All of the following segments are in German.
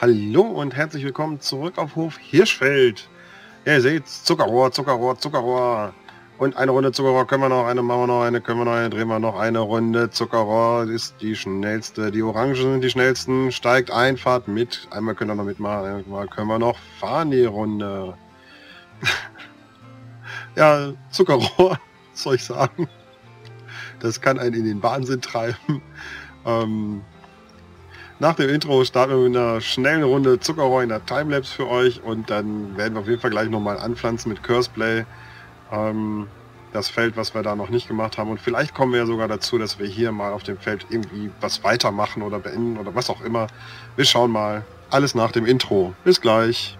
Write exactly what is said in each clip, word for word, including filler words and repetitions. Hallo und herzlich willkommen zurück auf Hof Hirschfeld. Ja, ihr seht, Zuckerrohr, Zuckerrohr, Zuckerrohr. Und eine Runde Zuckerrohr können wir noch, eine machen wir noch, eine können wir noch, eine drehen wir noch, eine Runde Zuckerrohr ist die schnellste. Die Orangen sind die schnellsten, steigt ein, fahrt mit. Einmal können wir noch mitmachen, einmal können wir noch fahren die Runde. Ja, Zuckerrohr, was soll ich sagen? Das kann einen in den Wahnsinn treiben. Ähm, nach dem Intro starten wir mit einer schnellen Runde Zuckerrohr in der Timelapse für euch und dann werden wir auf jeden Fall gleich nochmal anpflanzen mit Courseplay. Ähm, das Feld, was wir da noch nicht gemacht haben, und vielleicht kommen wir sogar dazu, dass wir hier mal auf dem Feld irgendwie was weitermachen oder beenden oder was auch immer. Wir schauen mal. Alles nach dem Intro. Bis gleich.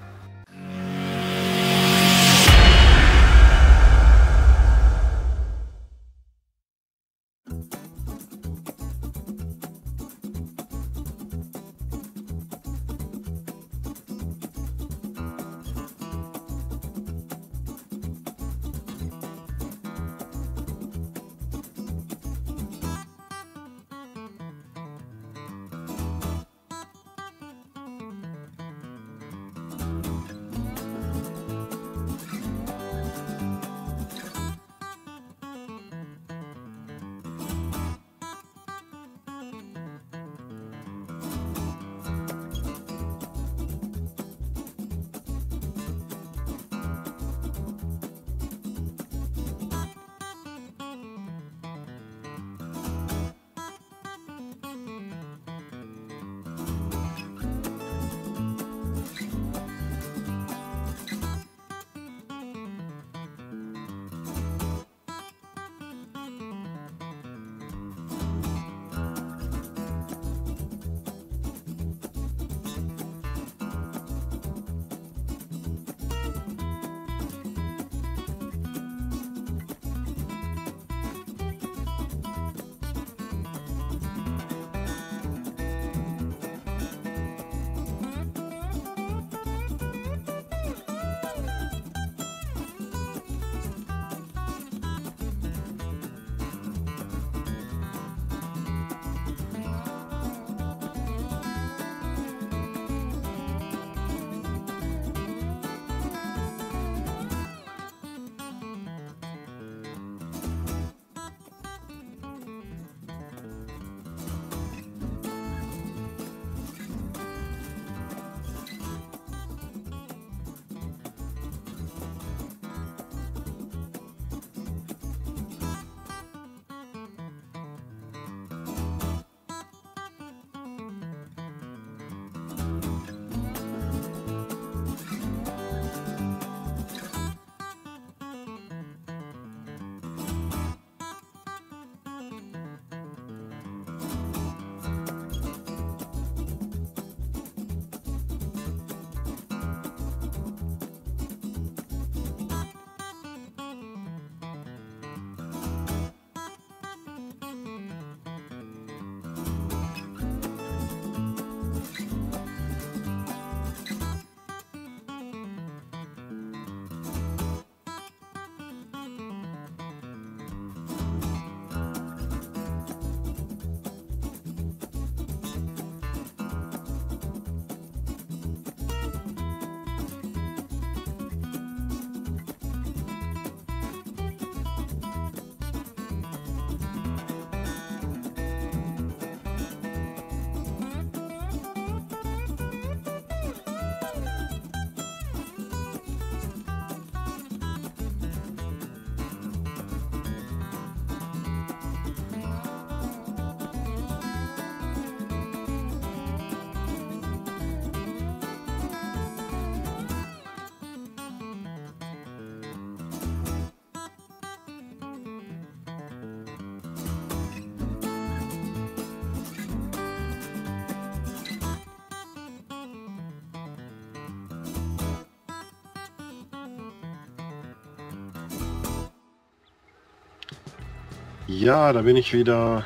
Ja, da bin ich wieder.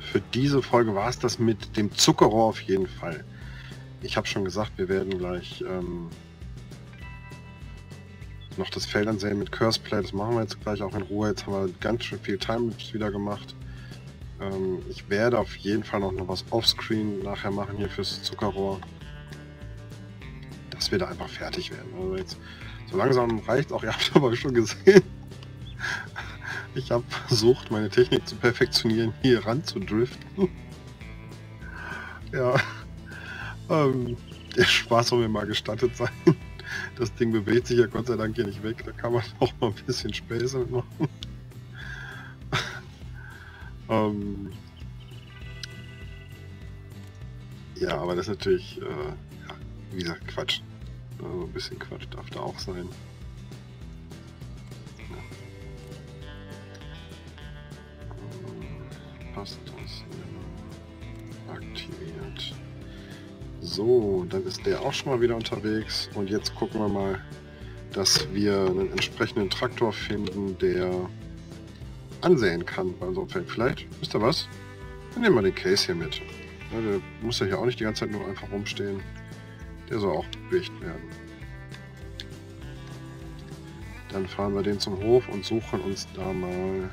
Für diese Folge war es das mit dem Zuckerrohr auf jeden Fall. Ich habe schon gesagt, wir werden gleich ähm, noch das Feld ansehen mit Courseplay. Das machen wir jetzt gleich auch in Ruhe. Jetzt haben wir ganz schön viel Timelapse wieder gemacht. Ähm, ich werde auf jeden Fall noch, noch was offscreen nachher machen hier fürs Zuckerrohr. bis wir da einfach fertig werden. Also jetzt so langsam reicht auch, ihr habt aber schon gesehen. Ich habe versucht, meine Technik zu perfektionieren, hier ran zu driften. Ja, ähm, der Spaß soll mir mal gestattet sein. Das Ding bewegt sich ja Gott sei Dank hier nicht weg, da kann man auch mal ein bisschen Späße mitmachen. ähm, ja, aber das ist natürlich, äh, ja, wie gesagt, Quatsch. Also ein bisschen Quatsch darf da auch sein. Passt das? Aktiviert. So, dann ist der auch schon mal wieder unterwegs und jetzt gucken wir mal, dass wir einen entsprechenden Traktor finden, der ansäen kann beim Sortfeld. Vielleicht, wisst ihr was? Dann nehmen wir den Case hier mit. Ja, der muss ja hier auch nicht die ganze Zeit nur einfach rumstehen. Der soll auch bewegt werden. Dann fahren wir den zum Hof und suchen uns da mal...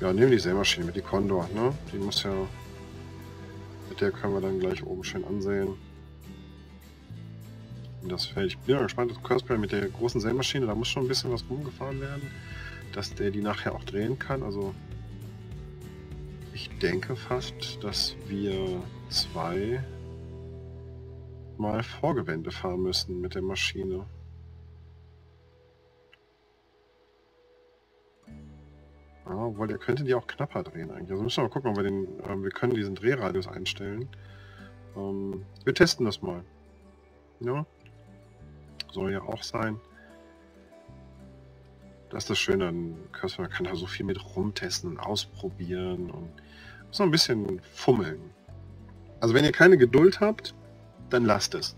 Ja, nehmen die Sämaschine mit, die Condor, ne? Die muss ja... Mit der können wir dann gleich oben schön ansehen. Und das Feld. Ich bin ja gespannt, das Courseplay mit der großen Sämaschine, da muss schon ein bisschen was rumgefahren werden, dass der die nachher auch drehen kann. Also ich denke fast, dass wir zwei mal Vorgewände fahren müssen mit der Maschine. Ja, weil der könnte die auch knapper drehen eigentlich. Also müssen wir mal gucken, ob wir den, äh, wir können diesen Drehradius einstellen. Ähm, wir testen das mal. Ja. Soll ja auch sein. Das ist das Schöne, dann kann da so viel mit rumtesten und ausprobieren und so ein bisschen fummeln. Also wenn ihr keine Geduld habt, dann lasst es.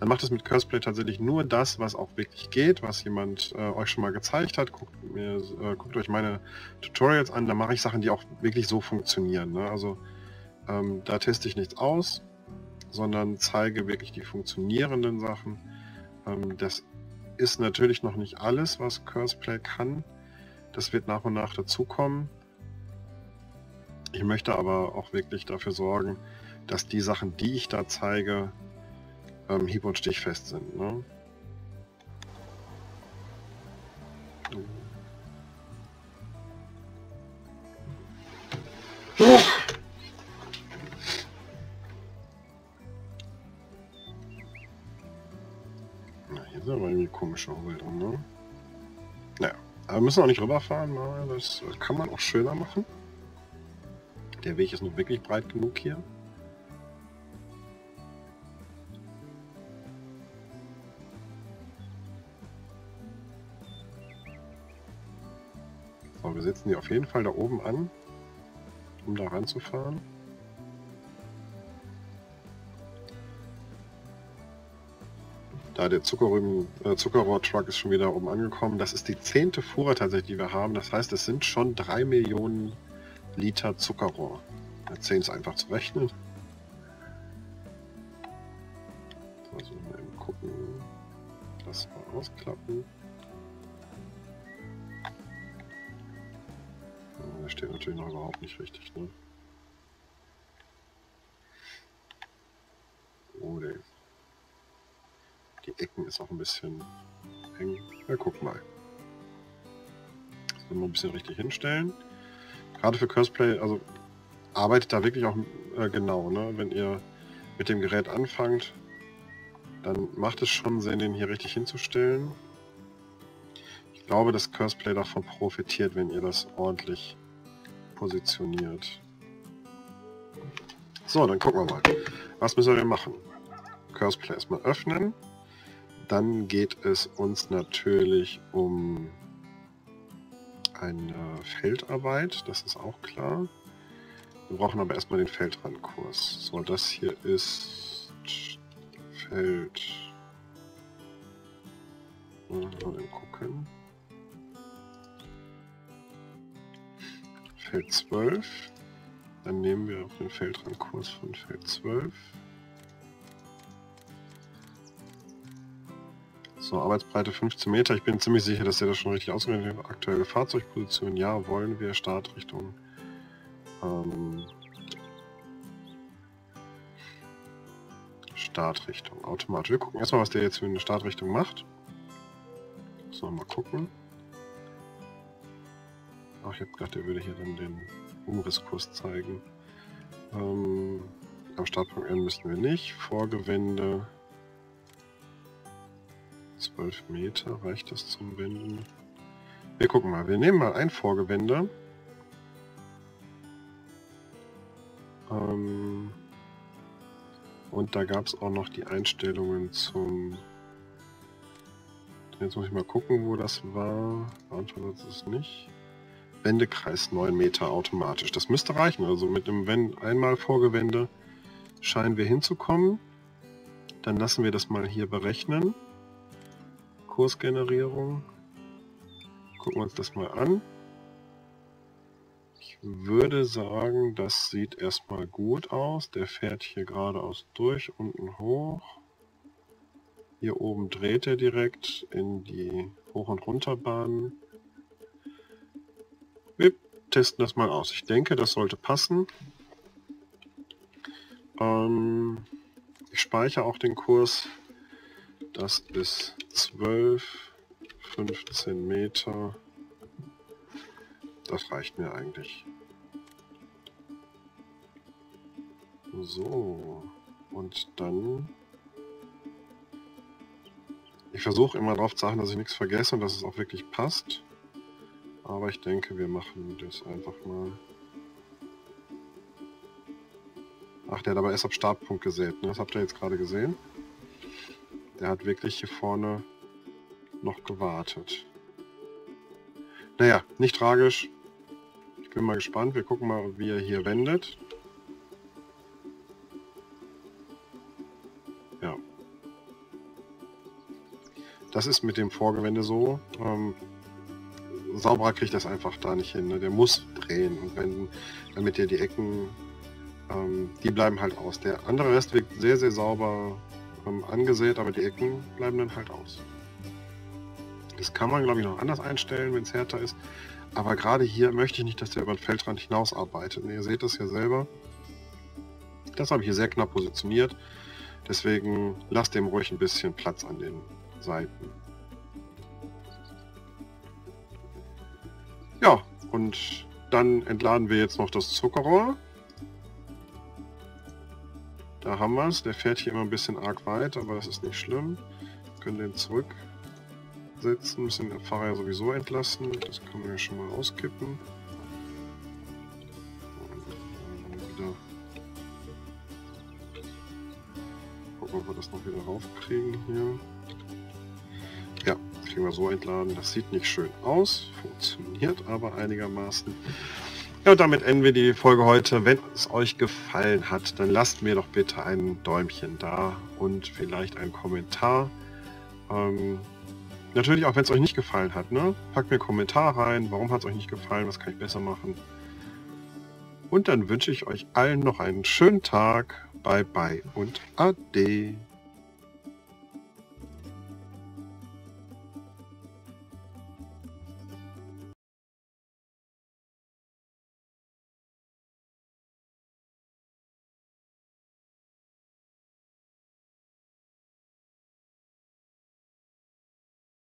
Dann macht es mit Courseplay tatsächlich nur das, was auch wirklich geht, was jemand äh, euch schon mal gezeigt hat. Guckt, mir, äh, guckt euch meine Tutorials an, da mache ich Sachen, die auch wirklich so funktionieren. Ne? Also ähm, da teste ich nichts aus, sondern zeige wirklich die funktionierenden Sachen. Ähm, das ist natürlich noch nicht alles, was Courseplay kann. Das wird nach und nach dazukommen. Ich möchte aber auch wirklich dafür sorgen, dass die Sachen, die ich da zeige, hieb- und stichfest sind. Ne? Na, hier sind aber irgendwie komische Umweltung, ne? Naja, aber wir müssen auch nicht rüberfahren, das kann man auch schöner machen. Der Weg ist nur wirklich breit genug hier. So, wir setzen die auf jeden Fall da oben an, um da ranzufahren. Da der Zuckerrüben, äh, Zuckerrohr-Truck ist schon wieder oben angekommen. Das ist die zehnte Fuhre tatsächlich, die wir haben. Das heißt, es sind schon drei Millionen Liter Zuckerrohr. zehn ist einfach zu rechnen. Also mal eben gucken, das mal ausklappen. Das steht natürlich noch überhaupt nicht richtig, ne? Oh, der. Die Ecken ist auch ein bisschen eng. Ja, guck mal. Das können wir ein bisschen richtig hinstellen. Gerade für Courseplay, also arbeitet da wirklich auch äh, genau, ne? Wenn ihr mit dem Gerät anfangt, dann macht es schon Sinn, den hier richtig hinzustellen. Ich glaube, dass Courseplay davon profitiert, wenn ihr das ordentlich positioniert. So, dann gucken wir mal. Was müssen wir machen? Courseplay erstmal öffnen. Dann geht es uns natürlich um eine Feldarbeit, das ist auch klar. Wir brauchen aber erstmal den Feldrandkurs. So, das hier ist Feld. Mal gucken. Feld zwölf, dann nehmen wir auch den Feldrandkurs von Feld zwölf. So, Arbeitsbreite fünfzehn Meter, ich bin ziemlich sicher, dass ihr das schon richtig ausgerechnet habt. Aktuelle Fahrzeugposition, ja, wollen wir, Startrichtung. Ähm, Startrichtung automatisch. Wir gucken erstmal, was der jetzt für eine Startrichtung macht. So, mal gucken. Ach, ich habe gedacht, der würde hier dann den Umrisskurs zeigen. Ähm, am Startpunkt ändern müssen wir nicht. Vorgewende zwölf Meter, reicht das zum Wenden? Wir gucken mal. Wir nehmen mal ein Vorgewende. Ähm, und da gab es auch noch die Einstellungen zum... Jetzt muss ich mal gucken, wo das war. Beantwortet ist es nicht. Wendekreis neun Meter automatisch. Das müsste reichen. Also mit einem Wend einmal Vorgewende scheinen wir hinzukommen. Dann lassen wir das mal hier berechnen. Kursgenerierung. Gucken wir uns das mal an. Ich würde sagen, das sieht erstmal gut aus. Der fährt hier geradeaus durch, unten hoch. Hier oben dreht er direkt in die Hoch- und Runterbahn. Wir testen das mal aus. Ich denke, das sollte passen. Ähm, ich speichere auch den Kurs. Das ist zwölf, fünfzehn Meter. Das reicht mir eigentlich. So, und dann... Ich versuche immer darauf zu achten, dass ich nichts vergesse und dass es auch wirklich passt. Aber ich denke, wir machen das einfach mal. Ach, der hat aber erst ab Startpunkt gesät, ne? Das habt ihr jetzt gerade gesehen. Der hat wirklich hier vorne noch gewartet. Naja, nicht tragisch. Ich bin mal gespannt. Wir gucken mal, wie er hier wendet. Ja. Das ist mit dem Vorgewende so. Ähm, sauberer kriegt das einfach da nicht hin. Ne? Der muss drehen und wenden, damit er die Ecken, ähm, die bleiben halt aus. Der andere Rest wird sehr, sehr sauber ähm, angesät, aber die Ecken bleiben dann halt aus. Das kann man, glaube ich, noch anders einstellen, wenn es härter ist. Aber gerade hier möchte ich nicht, dass der über den Feldrand hinaus arbeitet. Ne, ihr seht das ja selber. Das habe ich hier sehr knapp positioniert. Deswegen lasst dem ruhig ein bisschen Platz an den Seiten. Ja, und dann entladen wir jetzt noch das Zuckerrohr. Da haben wir es. Der fährt hier immer ein bisschen arg weit, aber das ist nicht schlimm. Wir können den zurücksetzen, müssen den Fahrer ja sowieso entlassen. Das können wir ja schon mal auskippen. Und wieder gucken, ob wir das noch wieder raufkriegen hier. Ja, kriegen wir so entladen. Das sieht nicht schön aus, funktioniert aber einigermaßen. Ja, und damit enden wir die Folge heute. Wenn es euch gefallen hat, dann lasst mir doch bitte ein Däumchen da und vielleicht einen Kommentar. Ähm, natürlich auch, wenn es euch nicht gefallen hat, ne? Packt mir einen Kommentar rein, warum hat es euch nicht gefallen, was kann ich besser machen. Und dann wünsche ich euch allen noch einen schönen Tag. Bye bye und ade.